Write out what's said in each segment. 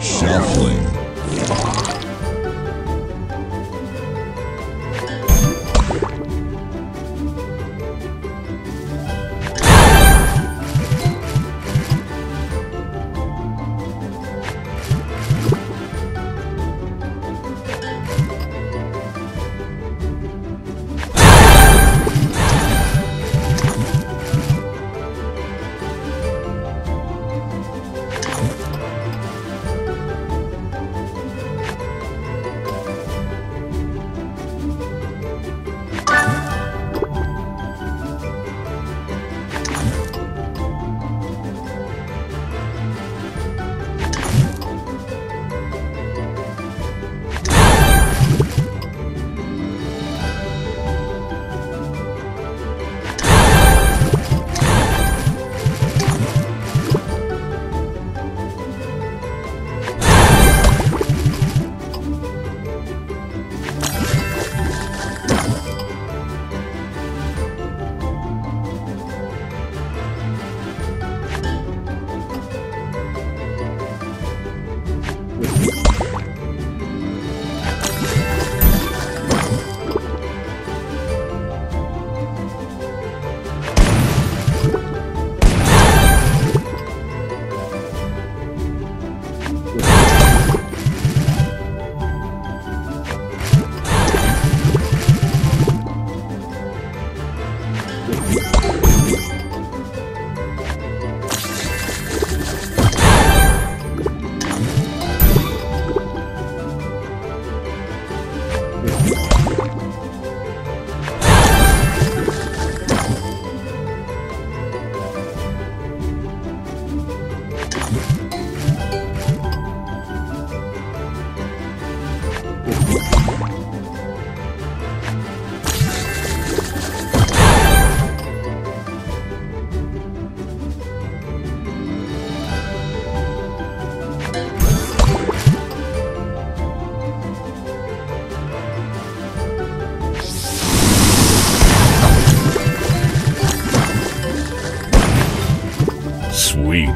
Shuffling. Sweet.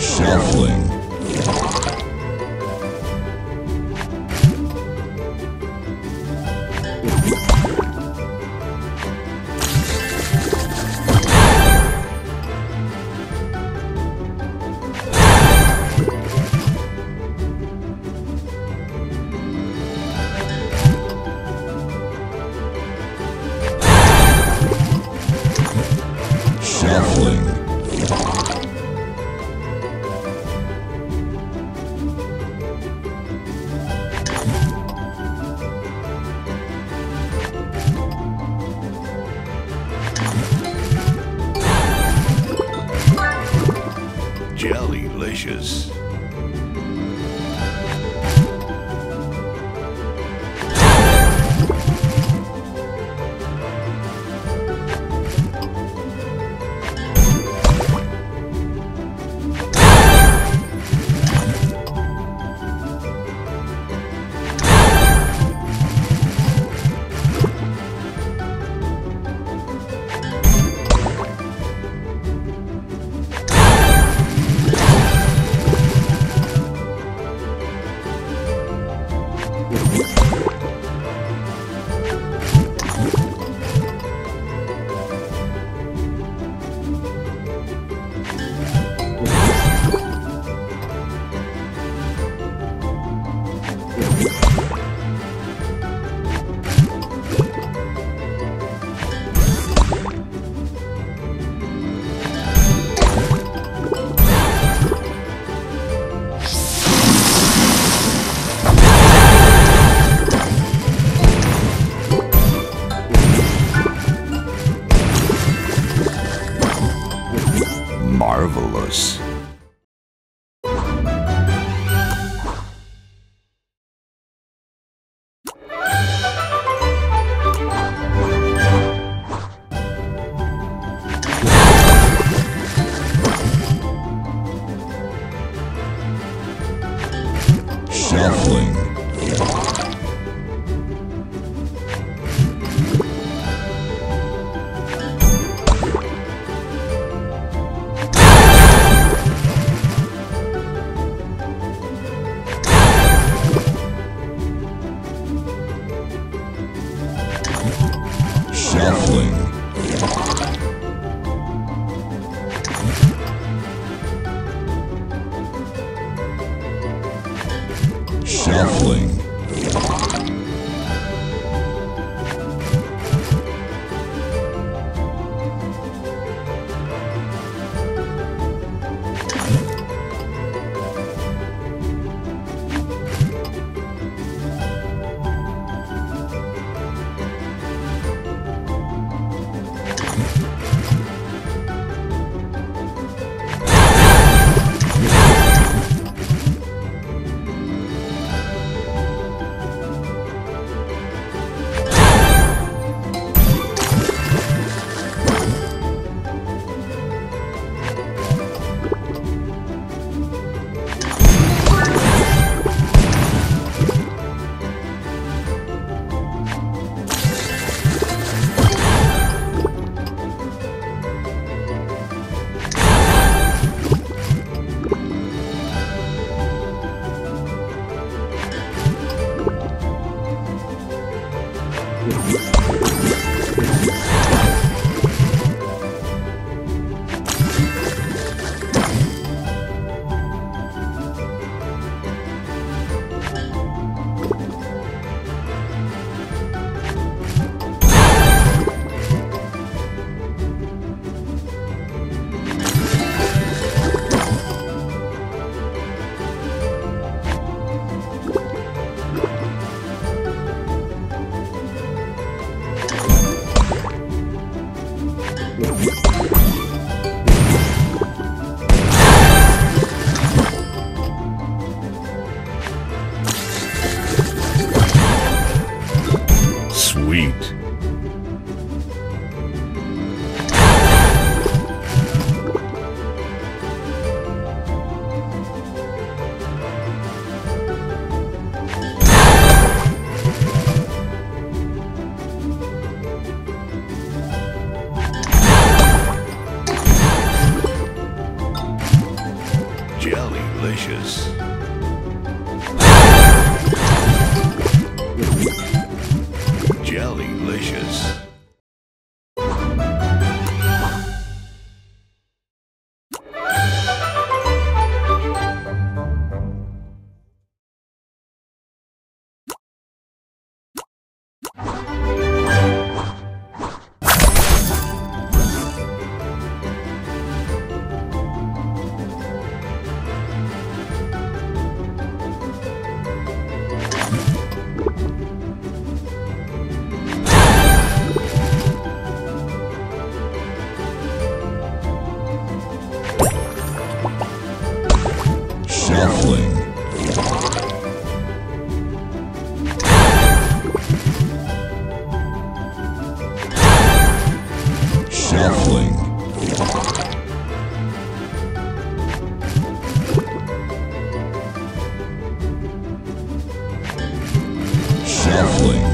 Shuffling. Shuffling. Shuffling. wishes. Marvelous. Shuffling. Shuffling. Shuffling. Sweet. Jellylicious. Jellylicious. Shuffling. Shuffling. Shuffling. Shuffling.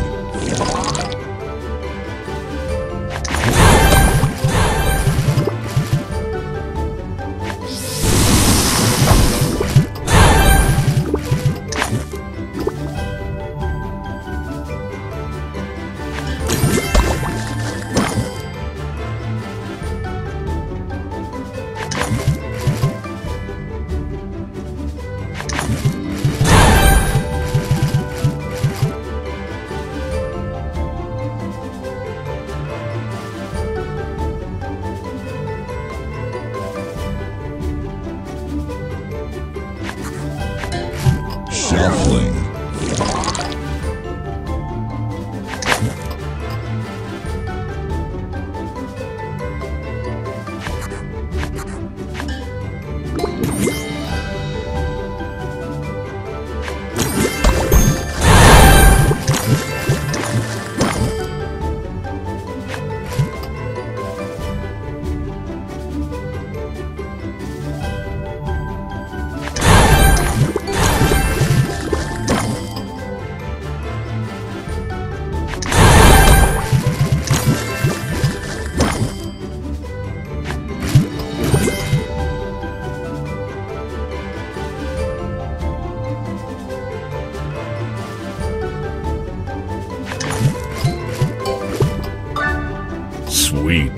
Sweet.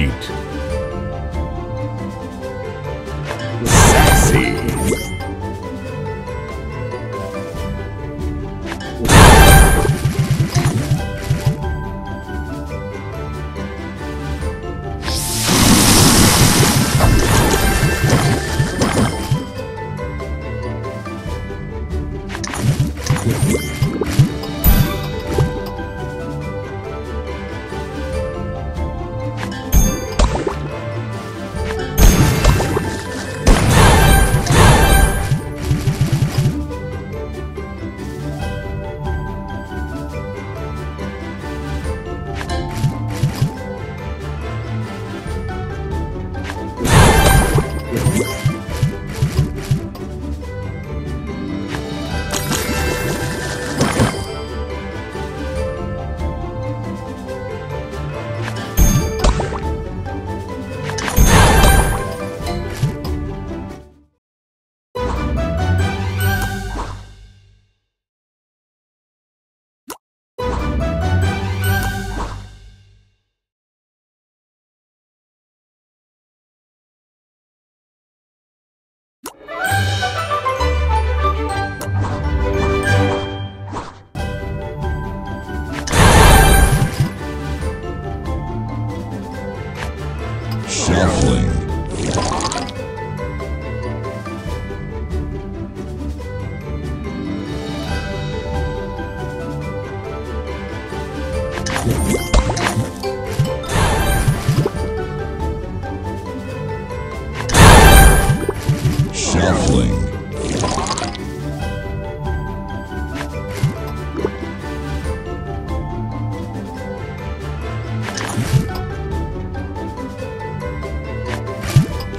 Sweet.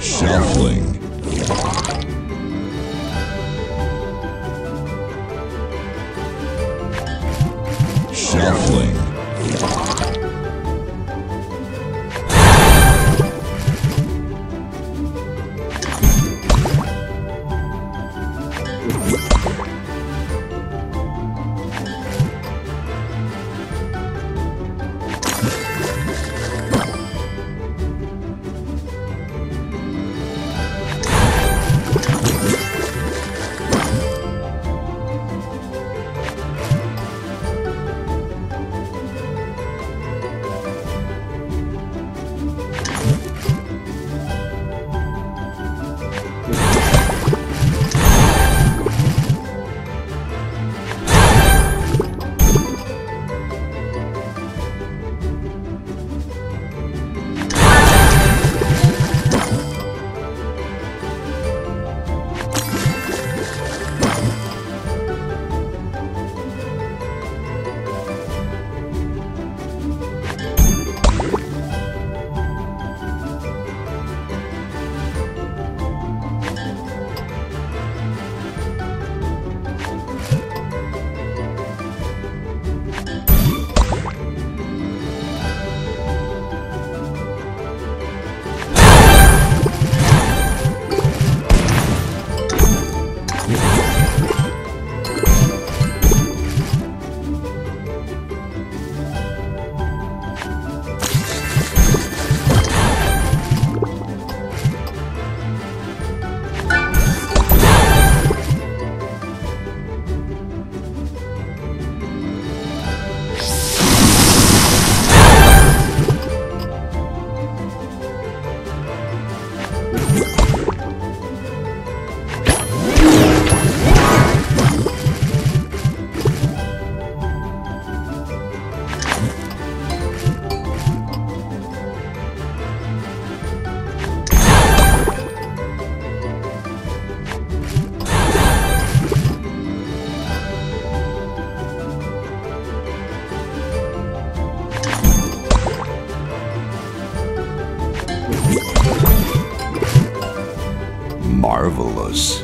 Shuffling. Shuffling. Shuffling. Shuffling. marvelous.